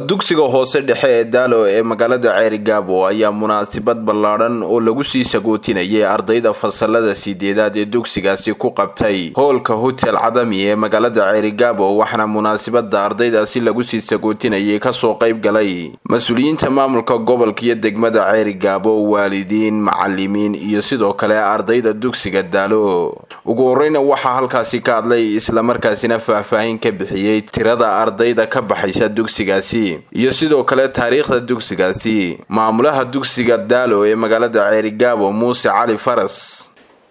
dugsiga hoose dhexe ee Daalo ee magaalada Ceerigaabo ayaa munaasabad ballaaran oo lagu sii sagootinayay ardayda fasalada 8aad ee dugsigaasi ku qabtay hoolka hotel cadami ee magaalada Ceerigaabo waxana munaasabada ardaydaasi lagu sii sagootinayay ka soo qayb galay mas'uuliyiinta maamulka gobolka iyo degmada Ceerigaabo waalidiin macallimiin iyo sidoo kale ardayda dugsiga Daalo ugu horeyna waxa halkaasi ka hadlay isla markaasina faahfaahin ka bixiyay tirada ardayda ka baxaysa dugsigaasi iyo sidoo kale taariikhda dugsigaasi maamulaha dugsiga Daalo ee magaalada Ceerigaabo Muuse Cali Faras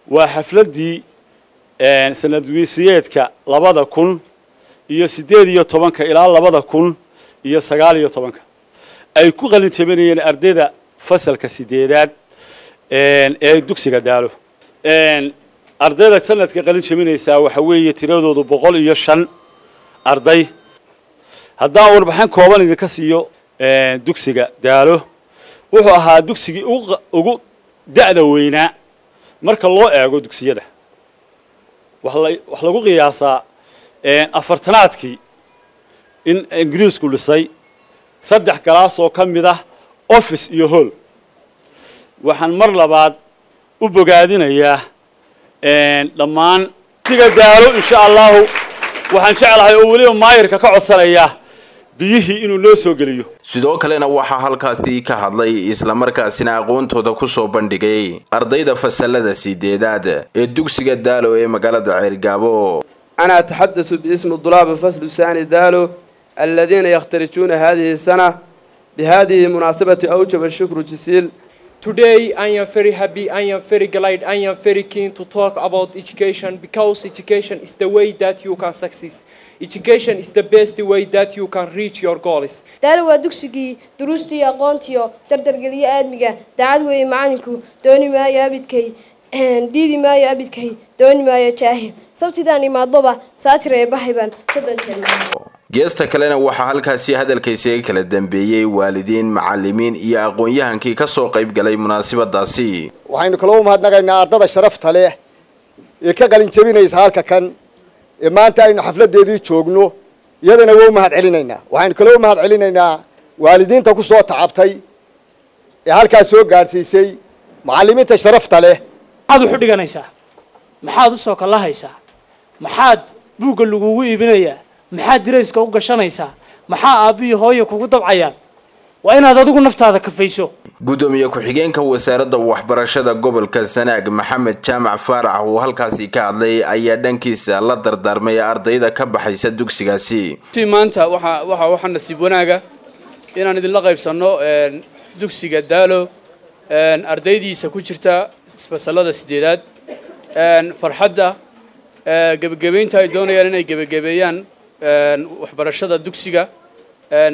waa xafladii sanadwiisiyeedka 2018 ilaa 2019 ay ku qalintabanayeen ardayda fasalka 8aad ee dugsiga Daalo ardayda sanadka qalintabanaysa waxa weeye tiradoodu 105 arday hadda warbaxan kooban idin ka siiyo dugsiga Daalo wuxuu ahaa dugsigii ugu da'da weynaa marka loo eego dugsiyada wax lagu qiyaasaa afartanaadkii in Ingiriisku lisay 3 kalaas oo kamid ah office iyo hall waxaan mar labaad u bogaadinayaa dhammaan dugsiga Daalo insha Allah waxaan jecelahay oo waliba maayirka ka codsanayaa biyihi inuu loo soo galiyo sidoo kale waxa halkaasii ka hadlay isla markaasina aqoontooda ku soo bandhigay ardayda fasalada 8aad ee dugsiga Daalo ee magaalada Ceerigaabo ana atahaddasu biismi dulaba fasl saani Daalo alladina yakhtarijuna hadhihi sana bihadhihi munasabati awjaba shukru jisil Today I am very happy, I am very glad, I am very keen to talk about education because education is the way that you can succeed. Education is the best way that you can reach your goals. Daalo waa dugsigii duruustii aqoontiyo dardargeliya aadmiga daacad weey macalinku dooni maayo abidkay diidi maayo abidkay dooni maayo jaahil sabtidan imaadaba saatire baxayban Geesta kalena waxa halkaasi hadalkiisa kala dambeeyay waalidiin macallimiin iyo aqoonyahankii ka soo qayb galay munaasabadaasi waxaynu kala u mahadnaqaynaa ardayda sharafta leh ee ka qalin jabinaysa halka kan ee maanta aynu xafladeedii joogno iyadana way mahad celinaynaa waxaynu kala u mahad celinaynaa waalidiinta ku soo tacabtay ee halkaas soo gaarsiisay macallimiinta sharafta leh aad u dhiganaysaa maxaad u soo kala haysaa maxaad buuga lagu iibinayaa maxaad dirayska u gashanaysaa maxaa aabbi hooyo kugu dabcayaan waa inaad adigu naftaada kafayso gudoomiye ku xigeenka wasaaradda waxbarashada gobolka Sanaag Maxamed Jaamac Faarax oo halkaasii ka hadlay ayaa dhankiisa la dardaarmay ardayda ka baxaysa dugsigaasi maanta waxa nasiib wanaaga inaan idin la qaybsano dugsiga Daalo ardaydiisa ku jirta fasalada 8aad farxadda gabagabaynta ay doonayaan inay gabagabeeyaan waxbarashada dugsiga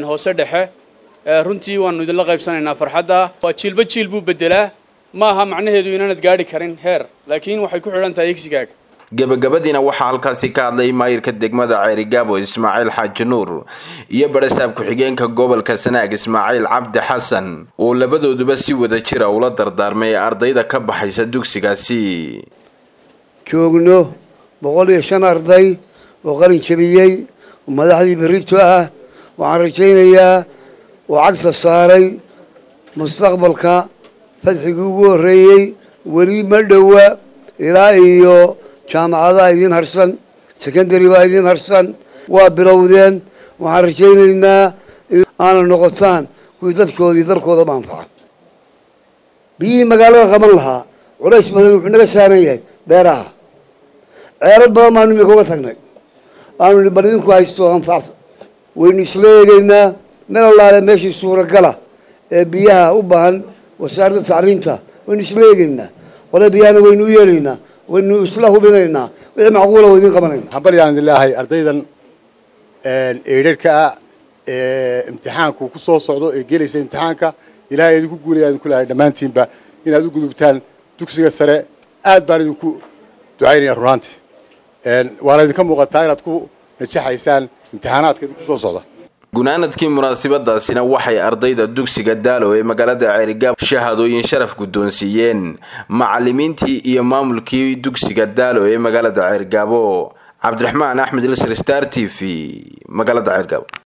hoose dhexe runtii waanu idin la qaybsanaynaa farxadda waa jiilba jiil buu bedelaa ma aha macnaheedu inaanad gaari karin heer laakiin waxay ku xidhan tahay egsigaaga gabagabadina waxa halkaasi ka hadlay maayirka degmada Ceerigaabo Ismaaciil Xaaji Nuur iyo barasaab ku xigeenka gobolka Sanaag Ismaaciil Cabdi Xasan oo labadooduba si wada jira ula dardaarmay ardayda ka baxaysa dugsigaasi joogno 105 arday oo qalin jabiyay madaxdii birintu ah waxaan rajaynayaa wacagsa saaray mustaqbalka fadhigu ugu horeeyay wali ma dhawa ilaa iyo jaamacadaha idin harsan secondary ba idin harsan waa bilowdeen waxaan rajaynaynaa aan noqotaan kuwa dadkoodii darkooda manfaat bii magaalada qaban lahaa culays badan wuxuu naga saaran yahay beeraha ceerad badan maanu mikoga tagnay أنا اللي بدين كويسهم فاض، ونسلينا من الله لمشي صورة كلا بيها وبهن وسارد تعرينته ونسلينا ولا بيانا ونويلنا ونسله بيننا ولا معقول ودين قبلنا. الحمد لله عند الله أرضيدا إيركا امتحانك وقصص صعود جلس امتحانك إلى يدك قولي أن كل هذا ما أنتين با إن هذا قدو بتال تكسر السرع أدبر يكو تعيري الرانتي. وأنا كم مقطعات كو نجح إنسان امتحانات كده كل صعوبة. جنانة كم مناسبة داسنا وحي أرضية الدكسي قدالو مقالة عريقة شهدوا ينشرف قدونسيين معلمين تي إمام الكي دكسي قدالو مقالة عريقة عبد الرحمن أحمد السرستار تي في مقالة عريقة.